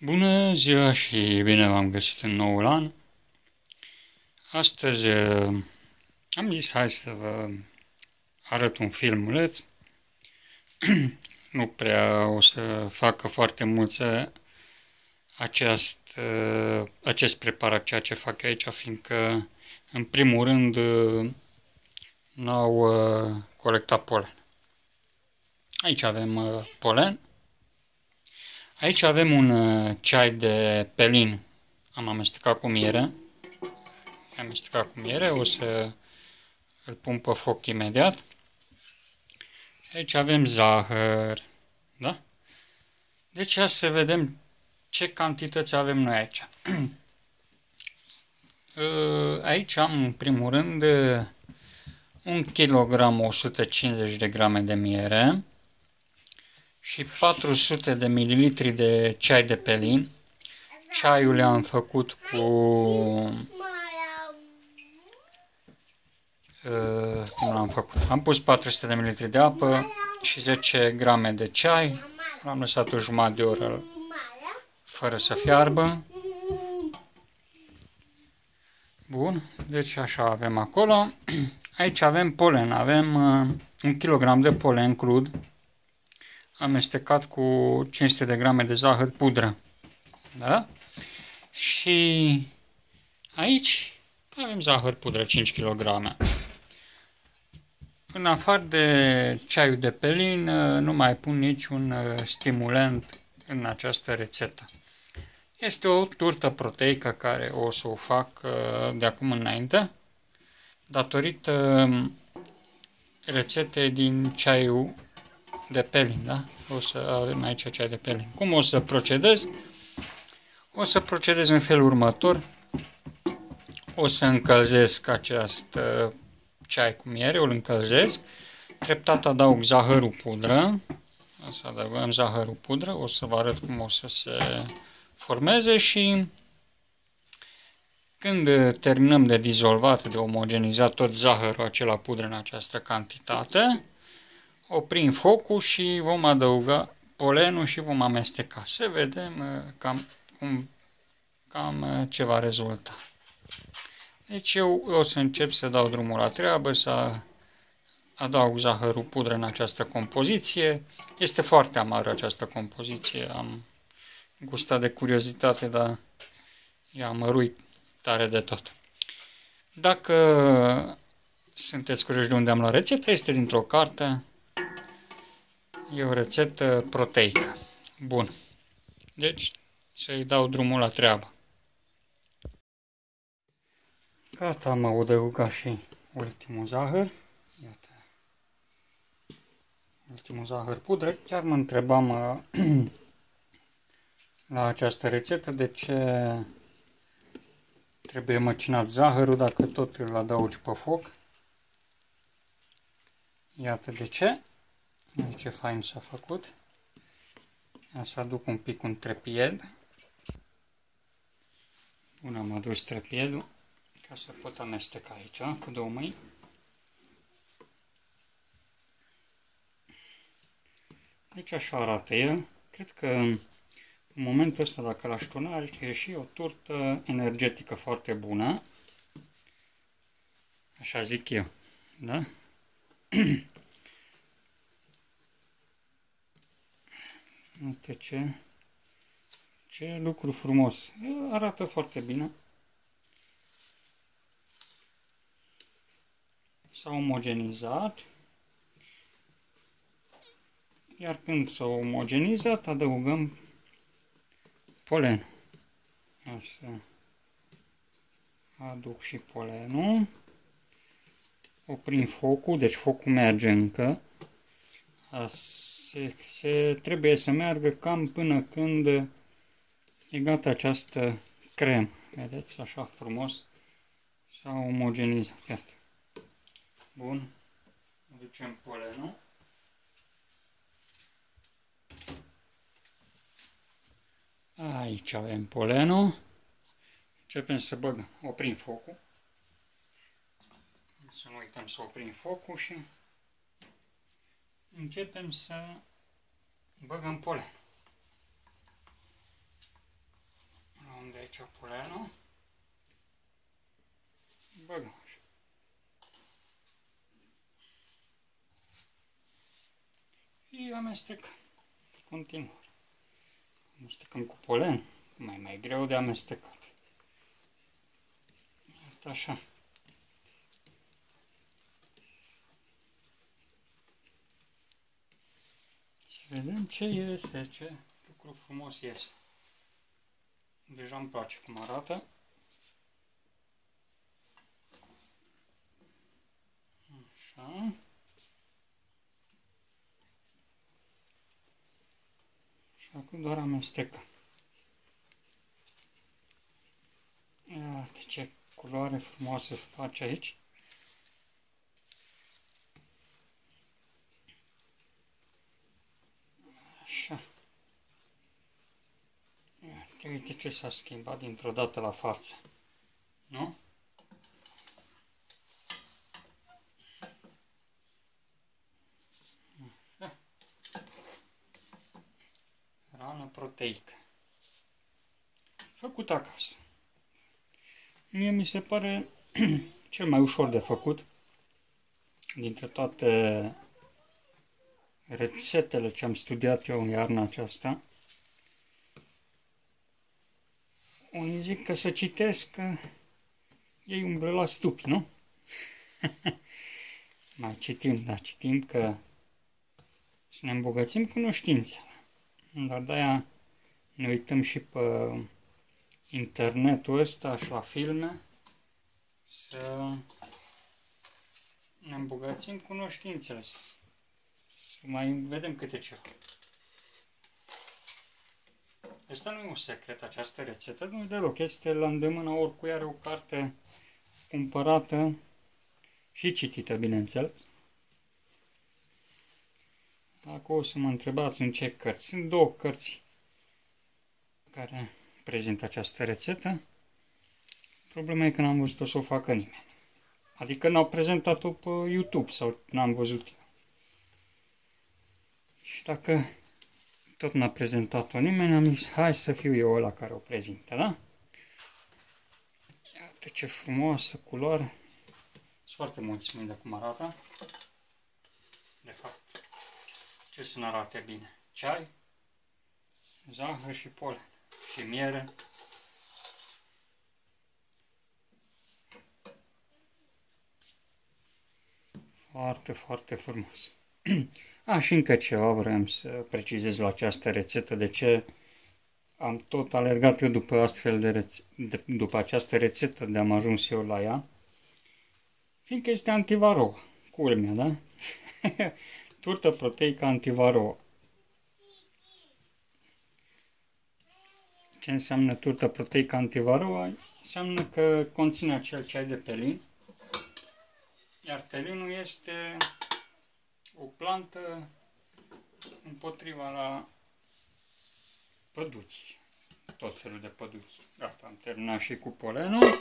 Bună ziua și bine v-am găsit în noul an. Astăzi am zis hai să vă arăt un filmuleț. Nu prea o să facă foarte mulți acest preparat, ceea ce fac aici, fiindcă în primul rând n-au colectat polen. Aici avem polen. Aici avem un ceai de pelin. Am amestecat cu miere. O să îl pun pe foc imediat. Aici avem zahăr. Da? Deci hai să vedem ce cantități avem noi aici. Aici am în primul rând 1 kg 150 de grame de miere și 400 de mililitri de ceai de pelin. Ceaiul le-am făcut cu cum l-am făcut? Am pus 400 de mililitri de apă și 10 grame de ceai. L-am lăsat o jumătate de oră fără să fiarbă. Bun, deci așa avem acolo. Aici avem polen. Avem 1 kg de polen crud amestecat cu 500 de grame de zahăr pudră. Da? Și aici avem zahăr pudră 5 kg. În afară de ceaiul de pelin, nu mai pun niciun stimulant în această rețetă. Este o turtă proteică care o să o fac de acum înainte, datorită rețetei din ceaiul de pelin, da? O să avem aici ceai de pelin. Cum o să procedez? O să procedez în felul următor. O să încălzesc acest ceai cu miere, îl încălzesc. Treptat adaug zahărul pudră. O să adăugăm zahărul pudră. O să vă arăt cum o să se formeze și când terminăm de dizolvat, de omogenizat tot zahărul acela pudră în această cantitate, oprim focul și vom adăuga polenul și vom amesteca. Să vedem cam ce va rezulta. Deci eu o să încep să dau drumul la treabă, să adaug zahărul pudră în această compoziție. Este foarte amară această compoziție. Am gustat de curiozitate, dar e amăruit tare de tot. Dacă sunteți curioși de unde am luat rețeta, este dintr-o carte. E o rețetă proteică. Bun. Deci să-i dau drumul la treabă. Gata, am adăugat și ultimul zahăr. Iată. Ultimul zahăr pudră. Chiar mă întrebam la această rețetă de ce trebuie măcinat zahărul dacă tot îl adaugi pe foc. Iată de ce. Deci ce fain s-a făcut. O să aduc un pic un trepied. Bun, am adus trepiedul ca să pot amesteca aici cu două mâini. Deci așa arată el. Cred că în momentul ăsta, dacă l-aș tuna, ar ieși o turtă energetică foarte bună. Așa zic eu. Da? Uite ce lucru frumos. Arată foarte bine. S-a omogenizat. Iar când s-a omogenizat, adăugăm polen. O să aduc și polenul. Oprim focul, deci focul merge încă. Trebuie să meargă cam până când e gata această cremă. Vedeți, așa frumos s-a omogenizat. Iată. Bun, ducem polenul. Aici avem polenul. Începem să băgăm. Oprim focul. Să nu uităm să oprim focul și începem să băgăm polen. ciorpulenul, băgăm așa. Și amestecăm. Continuăm. Amestecăm cu polen, mai greu de amestecat. Iată așa. Să vedem ce iese, ce lucru frumos iese. Deja îmi place cum arată. Așa. Și acum doar amestecăm. Iată ce culoare frumoasă se face aici. Așa. Iată, uite ce s-a schimbat dintr-o dată la față. Nu? Rană proteică. Făcut acasă. Mie mi se pare cel mai ușor de făcut dintre toate rețetele ce am studiat eu în iarna aceasta. Unii zic că să citesc, că ei umblă la stupi, nu? Mai citim, dar citim că să ne îmbogățim cunoștințele. Dar de-aia ne uităm și pe internetul ăsta și la filme, să ne îmbogățim cunoștințele, să mai vedem câte ceva. Asta nu e un secret, această rețetă nu e deloc, este la îndemână oricui are o carte cumpărată și citită, bineînțeles. Dacă o să mă întrebați în ce cărți, sunt două cărți care prezint această rețetă. Problema e că n-am văzut-o să o facă nimeni. Adică n-au prezentat-o pe YouTube sau n-am văzut eu. Și dacă tot n-a prezentat-o nimeni, am zis, hai să fiu eu ăla care o prezintă, da? Iată ce frumoasă culoare. Sunt foarte mulțumit de cum arată. De fapt, ce să nu arate bine? Ceai, zahăr și polen. Și miere. Foarte, foarte frumos. A, și încă ceva vreau să precizez la această rețetă, de ce am tot alergat eu după astfel de după această rețetă, de am ajuns eu la ea, fiindcă este antivarouă, culmea, da? Turtă proteică antivarouă. Ce înseamnă turtă proteică antivarouă? Înseamnă că conține acel ceai de pelin, iar pelinul este o plantă împotriva la păduți, tot felul de păduți. Gata, am terminat și cu polenul.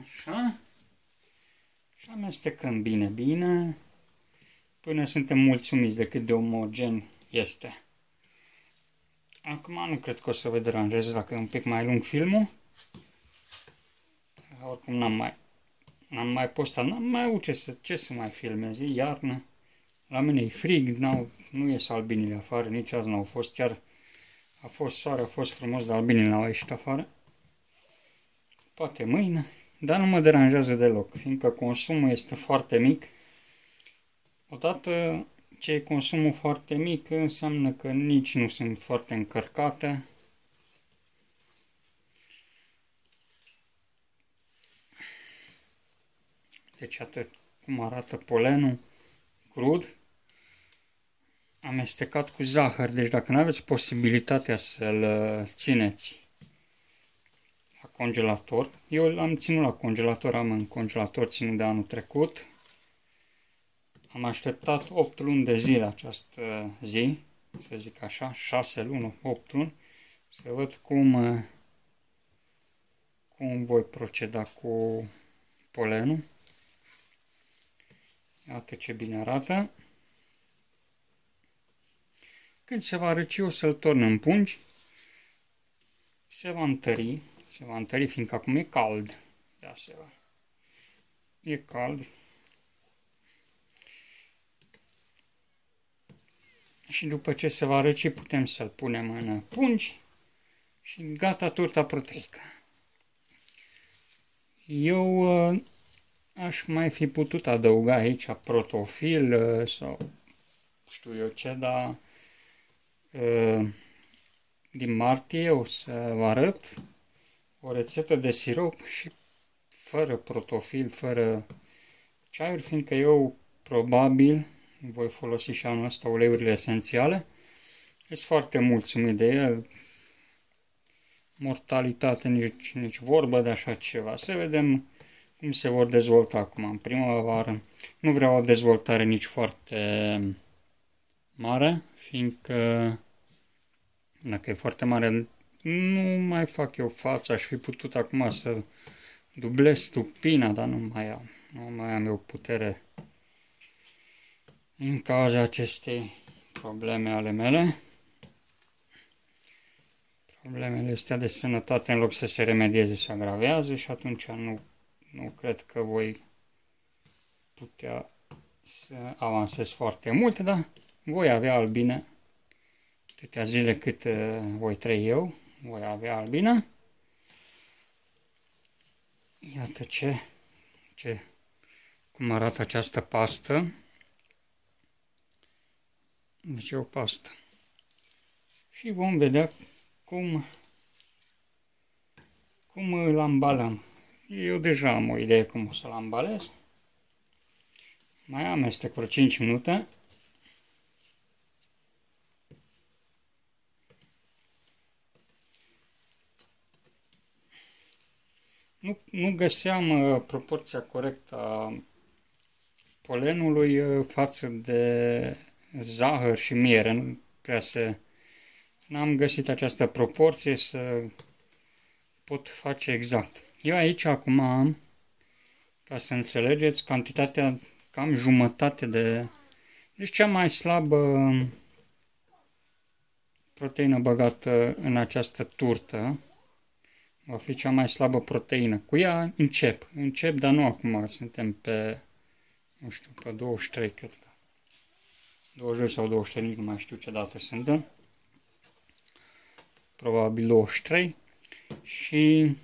Așa. Și amestecăm bine, bine, până suntem mulțumiți de cât de omogen este. Acum nu cred că o să vă deranjez dacă e un pic mai lung filmul. Oricum n-am mai postat, n-am mai avut ce să mai filmez, e iarnă. La mine e frig, nu ies albinile afară, nici azi n-au fost, chiar a fost soare, a fost frumos, dar albinile n-au ieșit afară. Poate mâine, dar nu mă deranjează deloc, fiindcă consumul este foarte mic. Odată ce e consumul foarte mic, înseamnă că nici nu sunt foarte încărcate. Deci atât cum arată polenul crud, amestecat cu zahăr. Deci dacă nu aveți posibilitatea să-l țineți la congelator, eu l-am ținut la congelator, am în congelator ținut de anul trecut. Am așteptat 8 luni de zile această zi, să zic așa, 6 luni, 8 luni, să văd cum voi proceda cu polenul. Iată ce bine arată. Când se va răci, o să-l torn în pungi se va întări, fiindcă acum e cald. Da, e cald. Și după ce se va răci, putem să-l punem în pungi și gata turta proteică. Eu aș mai fi putut adăuga aici protofil sau știu eu ce, dar din martie o să vă arăt o rețetă de sirop și fără protofil, fără ceaiuri, fiindcă eu probabil voi folosi și anul ăsta uleiurile esențiale. Sunt foarte mulțumit de el. Mortalitate nici vorbă de așa ceva. Să vedem cum se vor dezvolta acum în primăvară. Nu vreau o dezvoltare nici foarte mare, fiindcă dacă e foarte mare nu mai fac eu față. Aș fi putut acum să dublez stupina, dar nu mai am eu putere în cauza acestei probleme ale mele. Problemele astea de sănătate, în loc să se remedieze, se agravează și atunci nu cred că voi putea să avansez foarte mult, dar voi avea albine câtea zile cât voi trăi eu, voi avea albine. Iată cum arată această pastă. Deci e o pastă. Și vom vedea cum îl ambalăm. Eu deja am o idee cum o să-l ambalez. Mai amestec vreo 5 minute. Nu găseam proporția corectă a polenului față de zahăr și miere. Nu prea n-am găsit această proporție să pot face exact. Eu aici acum am, ca să înțelegeți, cantitatea cam jumătate de... Deci cea mai slabă proteină băgată în această turtă va fi cea mai slabă proteină. Cu ea încep, dar nu acum. Suntem pe, nu știu, pe 23, cred că. 22 sau 23, nici nu mai știu ce dată suntem. Probabil 23. Și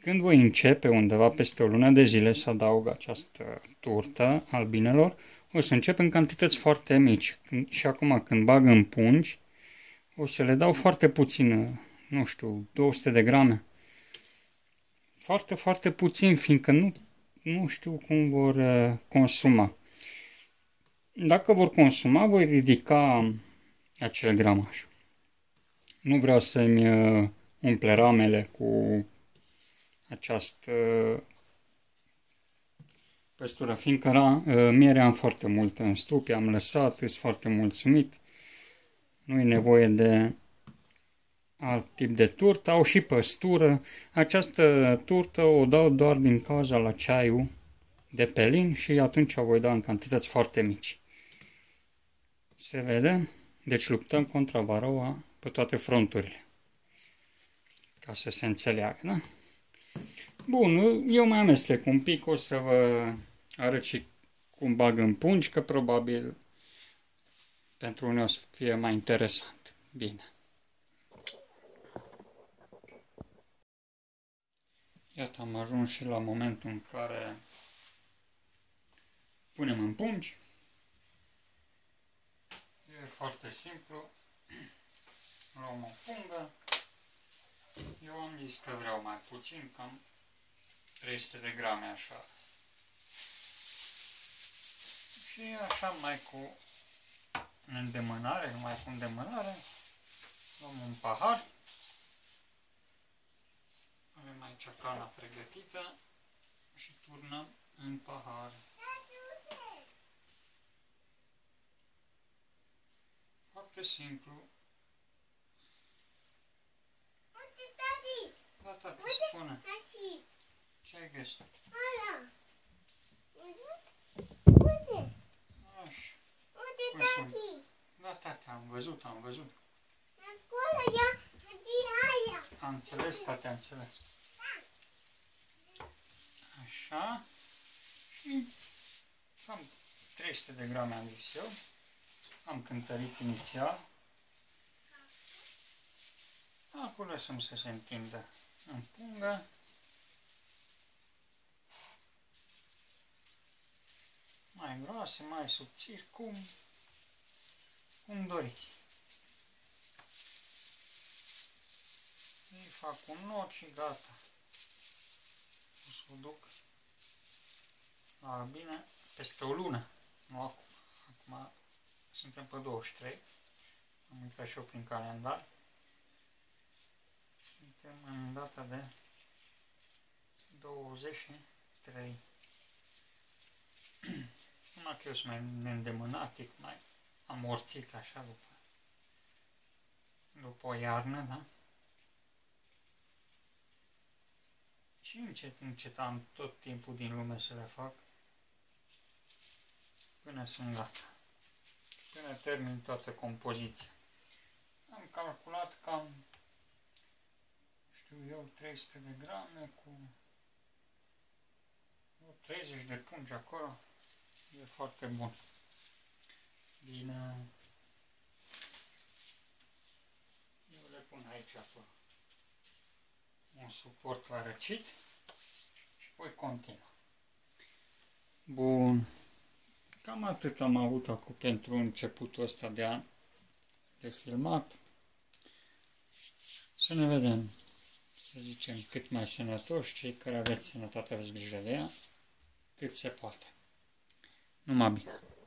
când voi începe undeva peste o lună de zile să adaug această turtă albinelor, o să încep în cantități foarte mici. Și acum când bag în pungi, o să le dau foarte puțină. Nu știu, 200 de grame. Foarte, foarte puțin, fiindcă nu știu cum vor consuma. Dacă vor consuma, voi ridica acel gramaj. Nu vreau să-mi umple ramele cu această păstură, fiindcă mierea am foarte mult în stup, am lăsat, sunt foarte mulțumit. Nu e nevoie de alt tip de turtă, au și păstură. Această turtă o dau doar din cauza la ceaiul de pe lin și atunci o voi da în cantități foarte mici. Se vede? Deci luptăm contra varoa pe toate fronturile. Ca să se înțeleagă, da? Bun, eu mai amestec un pic, o să vă arăt și cum bag în pungi, că probabil pentru unii o să fie mai interesant. Bine. Iată, am ajuns și la momentul în care punem în pungi. E foarte simplu. Luăm o pungă. Eu am zis că vreau mai puțin, cam 300 de grame, așa. Și așa, mai cu îndemânare, luăm un pahar. Avem aici cana pregătită și turnăm în pahar. Foarte simplu. Gata, te spune. Ce-ai găsit? Ala. Uite. Așa. Uite, tati. Da, tati, am văzut. Acolo e aia. Am înțeles, tati, am înțeles. Așa. Și cam 300 de grame am zis eu. Am cântărit inițial. Acum lăsăm să se întindă în pungă. Mai groase, mai subțiri, cum doriți. Îi fac un nod și gata. O să o duc la albine peste o lună. Nu acum. Acum suntem pe 23. Am uitat și eu prin calendar. Suntem în data de 23. Numai că eu sunt mai neîndemânatic, mai amorțit așa după o iarnă, da? Și încet, încet am tot timpul din lume să le fac până sunt gata, până termin toată compoziția. Am calculat cam, știu eu, 300 de grame cu 30 de pungi acolo. E foarte bun. Bine. Eu le pun aici acolo. Un suport la răcit și poi continuă. Bun. Cam atât am avut acum pentru începutul ăsta de an de filmat. Să ne vedem, să zicem, cât mai sănătoși, cei care aveți sănătate, aveți grijă de ea, cât se poate. Numai bine.